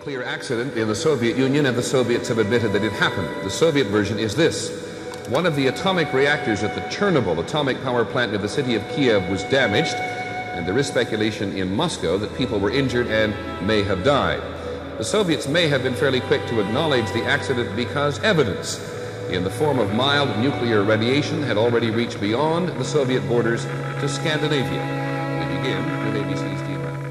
nuclear accident in the Soviet Union, and the Soviets have admitted that it happened. The Soviet version is this. One of the atomic reactors at the Chernobyl atomic power plant near the city of Kiev was damaged, and there is speculation in Moscow that people were injured and may have died. The Soviets may have been fairly quick to acknowledge the accident because evidence in the form of mild nuclear radiation had already reached beyond the Soviet borders to Scandinavia. We begin with ABC's Steve Reynolds.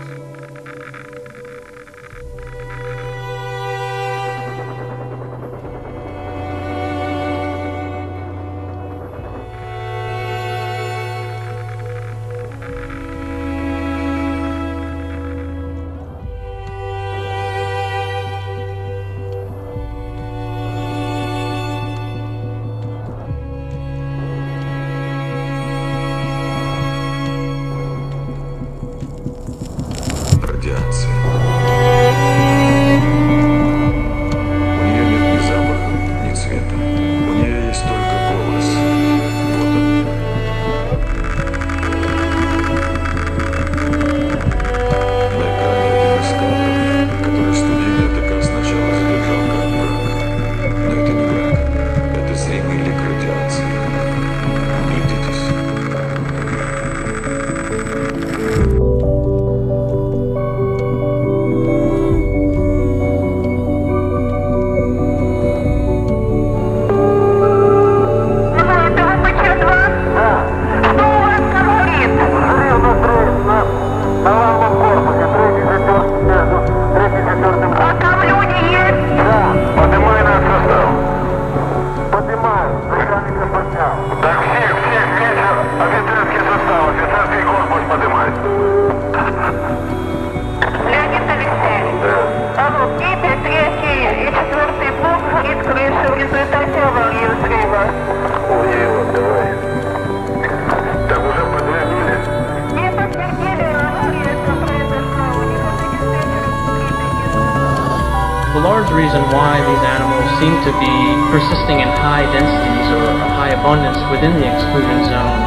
The large reason why these animals seem to be persisting in high densities or high abundance within the exclusion zone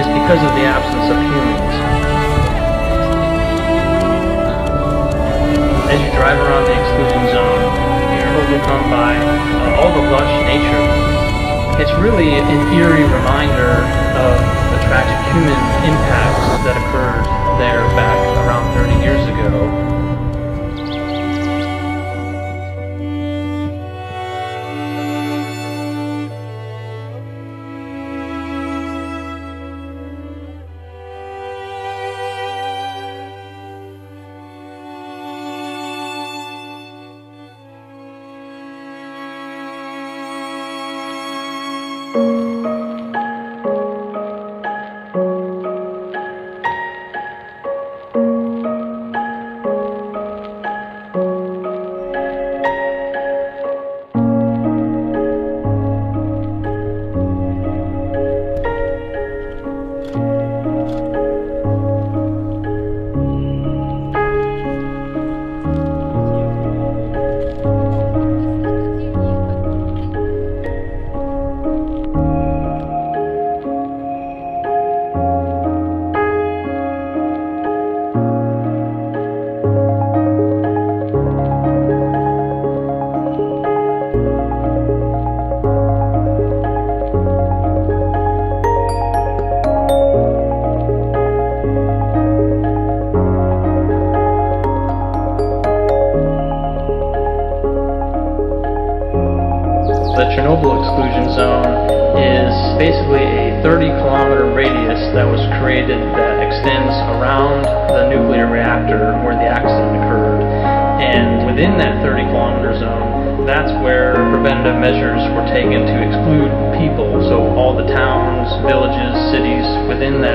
is because of the absence of humans. As you drive around the exclusion zone, you're overcome by all the lush nature. It's really an eerie reminder of the tragic human impacts that occurred there back around 30 years ago. The Chernobyl exclusion zone is basically a 30-kilometer radius that was created that extends around the nuclear reactor where the accident occurred. And within that 30-kilometer zone, that's where preventative measures were taken to exclude people. So all the towns, villages, cities within that